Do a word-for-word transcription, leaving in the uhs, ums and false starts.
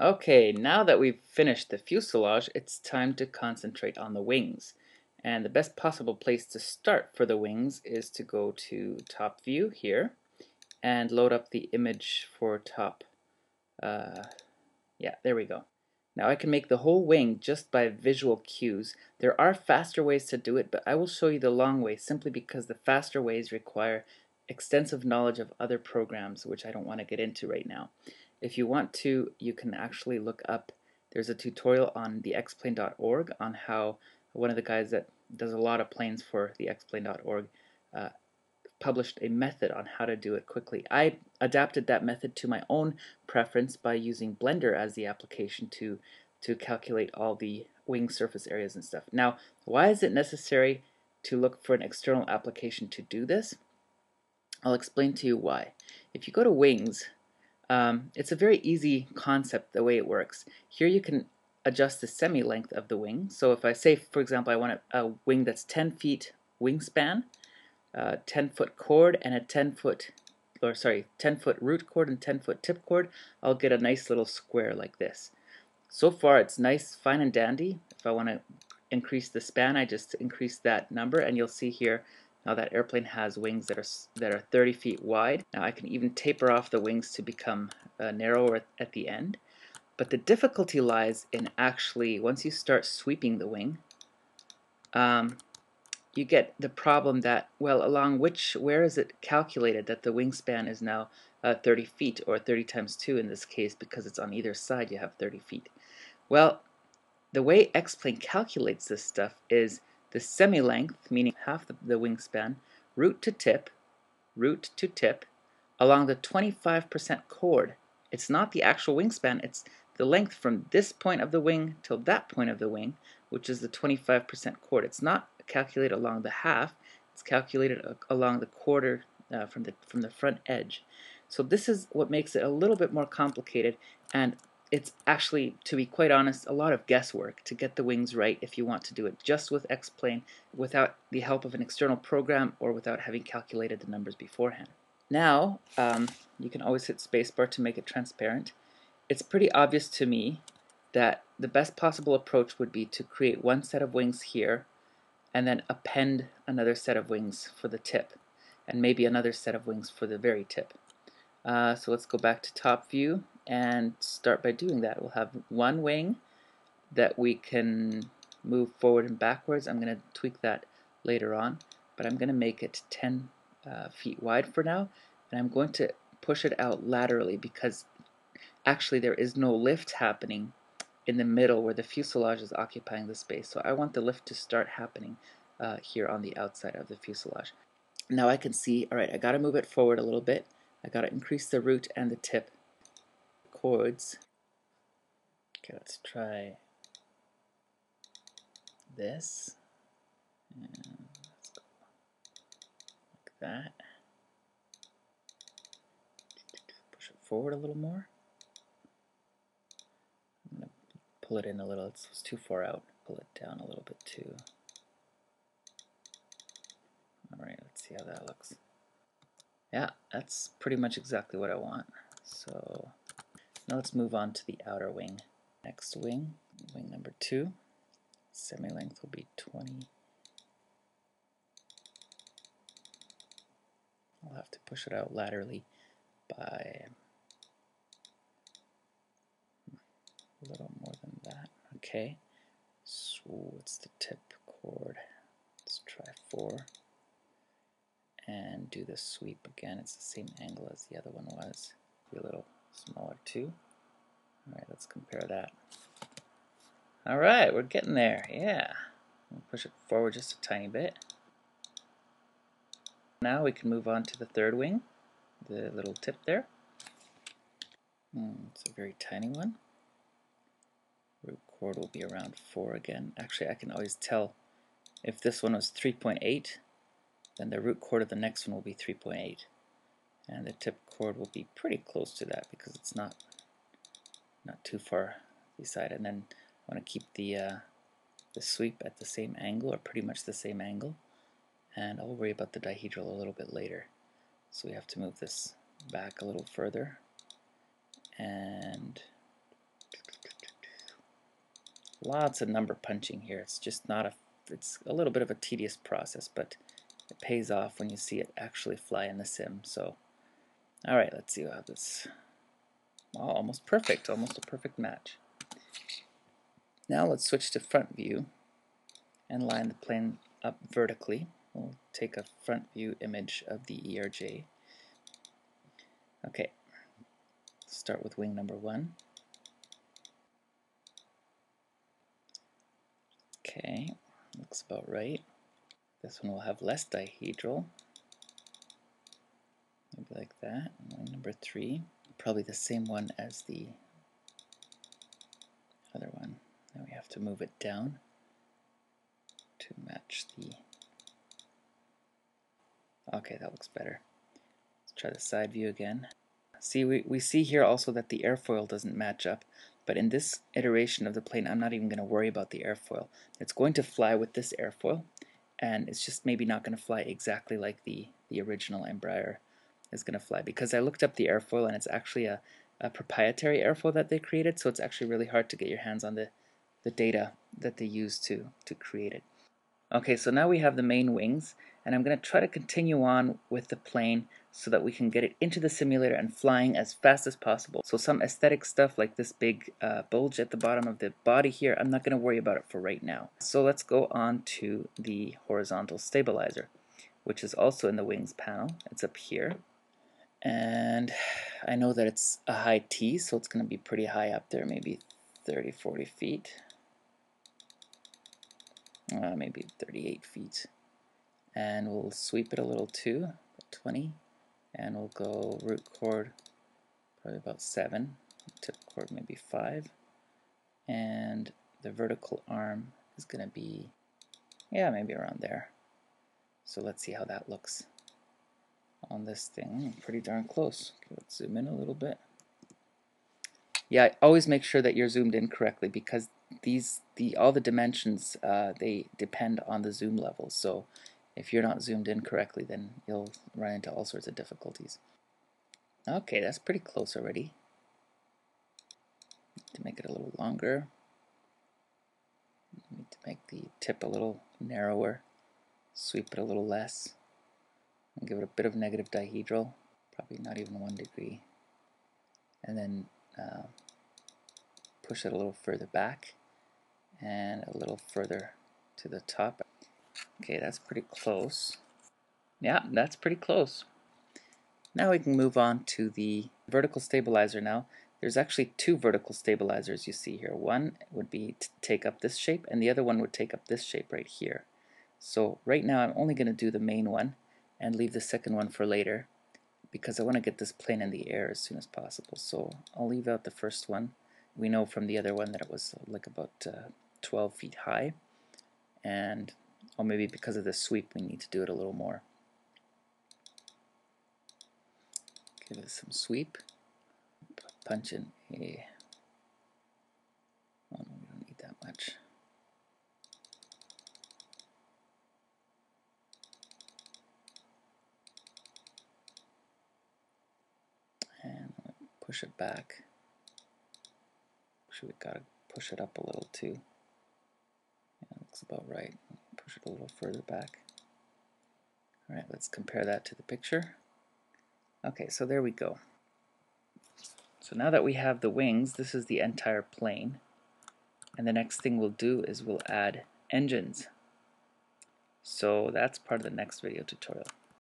Okay, now that we've finished the fuselage, it's time to concentrate on the wings. And the best possible place to start for the wings is to go to top view here and load up the image for top. Uh, yeah, there we go. Now I can make the whole wing just by visual cues. There are faster ways to do it, but I will show you the long way simply because the faster ways require extensive knowledge of other programs, which I don't want to get into right now. If you want to, you can actually look up, there's a tutorial on the X plane dot org on how one of the guys that does a lot of planes for the X plane dot org uh, published a method on how to do it quickly. I adapted that method to my own preference by using Blender as the application to, to calculate all the wing surface areas and stuff. Now, why is it necessary to look for an external application to do this? I'll explain to you why. If you go to wings, um, it's a very easy concept the way it works. Here you can adjust the semi-length of the wing. So if I say, for example, I want a, a wing that's ten feet wingspan, Uh, ten foot chord and a ten foot, or sorry, ten foot root chord and ten foot tip chord, I'll get a nice little square like this. So far it's nice, fine and dandy. If I want to increase the span, I just increase that number and you'll see here now that airplane has wings that are that are thirty feet wide. Now I can even taper off the wings to become uh, narrower at, at the end. But the difficulty lies in actually, once you start sweeping the wing, um, you get the problem that, well, along which, where is it calculated that the wingspan is now uh, thirty feet, or thirty times two in this case, because it's on either side you have thirty feet. Well, the way X-Plane calculates this stuff is the semi-length, meaning half the, the wingspan, root to tip, root to tip, along the twenty-five percent chord. It's not the actual wingspan, it's the length from this point of the wing till that point of the wing, which is the twenty-five percent chord. It's not calculated along the half, it's calculated along the quarter uh, from the from the front edge. So this is what makes it a little bit more complicated, and it's actually, to be quite honest, a lot of guesswork to get the wings right if you want to do it just with X-Plane without the help of an external program or without having calculated the numbers beforehand. Now, um, you can always hit spacebar to make it transparent. It's pretty obvious to me that the best possible approach would be to create one set of wings here and then append another set of wings for the tip, and maybe another set of wings for the very tip. Uh, so let's go back to top view and start by doing that. We'll have one wing that we can move forward and backwards. I'm going to tweak that later on, but I'm going to make it ten uh, feet wide for now, and I'm going to push it out laterally because actually there is no lift happening in the middle where the fuselage is occupying the space. So I want the lift to start happening uh, here on the outside of the fuselage. Now I can see, alright, I gotta move it forward a little bit. I gotta increase the root and the tip chords. Okay, let's try this. And let's go like that. Push it forward a little more. Pull it in a little, it's too far out. Pull it down a little bit too. Alright, let's see how that looks. Yeah, that's pretty much exactly what I want. So now let's move on to the outer wing. Next wing, wing number two. Semi-length will be twenty. I'll have to push it out laterally by a little more than that. Okay, so what's the tip chord? Let's try four and do the sweep again. It's the same angle as the other one was. Be a little smaller too. Alright, let's compare that. Alright, we're getting there. Yeah, we'll push it forward just a tiny bit. Now we can move on to the third wing, the little tip there. Mm, it's a very tiny one. Root chord will be around four again. Actually, I can always tell if this one was three point eight, then the root chord of the next one will be three point eight. And the tip chord will be pretty close to that because it's not not too far beside. And then I want to keep the, uh, the sweep at the same angle, or pretty much the same angle. And I'll worry about the dihedral a little bit later. So we have to move this back a little further. And lots of number punching here. It's just not a, it's a little bit of a tedious process, but it pays off when you see it actually fly in the sim. So, all right, let's see how this. Oh, almost perfect, almost a perfect match. Now let's switch to front view and line the plane up vertically. We'll take a front view image of the E R J. Okay, start with wing number one. Okay, looks about right. This one will have less dihedral. Maybe like that. Wing number three. Probably the same one as the other one. Now we have to move it down to match the... Okay, that looks better. Let's try the side view again. See, we, we see here also that the airfoil doesn't match up, but in this iteration of the plane I'm not even going to worry about the airfoil. It's going to fly with this airfoil, and it's just maybe not going to fly exactly like the, the original Embraer is going to fly, because I looked up the airfoil and it's actually a, a proprietary airfoil that they created, so it's actually really hard to get your hands on the, the data that they used to, to create it. Okay, so now we have the main wings, and I'm going to try to continue on with the plane so that we can get it into the simulator and flying as fast as possible. So some aesthetic stuff like this big uh, bulge at the bottom of the body here, I'm not going to worry about it for right now. So let's go on to the horizontal stabilizer, which is also in the wings panel. It's up here. And I know that it's a high T, so it's going to be pretty high up there, maybe thirty, forty feet. Uh, maybe thirty-eight feet. And we'll sweep it a little too, twenty. And we'll go root chord, probably about seven. Tip chord, maybe five. And the vertical arm is going to be, yeah, maybe around there. So let's see how that looks on this thing. Pretty darn close. Okay, let's zoom in a little bit. Yeah, always make sure that you're zoomed in correctly, because these the all the dimensions uh, they depend on the zoom level. So if you're not zoomed in correctly, then you'll run into all sorts of difficulties. Okay, that's pretty close already. Need to make it a little longer. Need to make the tip a little narrower. Sweep it a little less. And give it a bit of negative dihedral, probably not even one degree. And then Uh, push it a little further back and a little further to the top. Okay, that's pretty close. Yeah, that's pretty close. Now we can move on to the vertical stabilizer now. There's actually two vertical stabilizers you see here. One would be to take up this shape, and the other one would take up this shape right here. So right now I'm only going to do the main one and leave the second one for later, because I want to get this plane in the air as soon as possible. So I'll leave out the first one. We know from the other one that it was like about uh, twelve feet high, and oh, maybe because of the sweep we need to do it a little more. Give it some sweep. Punch in a... Oh no, we don't need that much. Push it back. Actually, we gotta push it up a little too. Yeah, looks about right. Push it a little further back. All right, let's compare that to the picture. Okay, so there we go. So now that we have the wings, this is the entire plane. And the next thing we'll do is we'll add engines. So that's part of the next video tutorial.